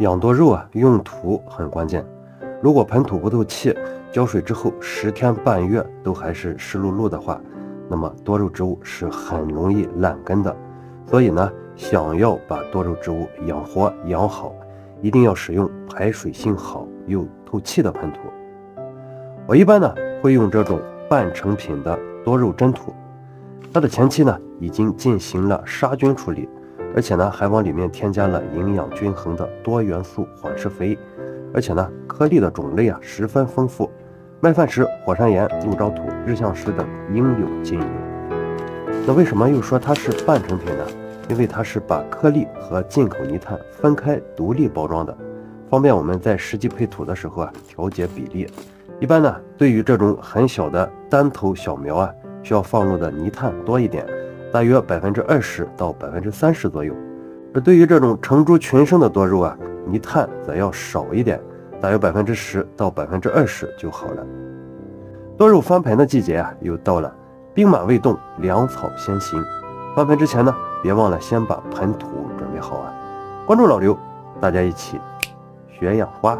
养多肉啊，用土很关键。如果盆土不透气，浇水之后10天半月都还是湿漉漉的话，那么多肉植物是很容易烂根的。所以呢，想要把多肉植物养活养好，一定要使用排水性好又透气的盆土。我一般呢会用这种半成品的多肉真土，它的前期呢已经进行了杀菌处理。 而且呢，还往里面添加了营养均衡的多元素缓释肥，而且呢，颗粒的种类啊十分丰富，麦饭石、火山岩、鹿沼土、日向石等应有尽有。那为什么又说它是半成品呢？因为它是把颗粒和进口泥炭分开独立包装的，方便我们在实际配土的时候啊调节比例。一般呢，对于这种很小的单头小苗啊，需要放入的泥炭多一点。 大约20%到30%左右，而对于这种成株群生的多肉啊，泥炭则要少一点，大约10%到20%就好了。多肉翻盆的季节啊，又到了，兵马未动，粮草先行。翻盆之前呢，别忘了先把盆土准备好啊！关注老刘，大家一起学养花。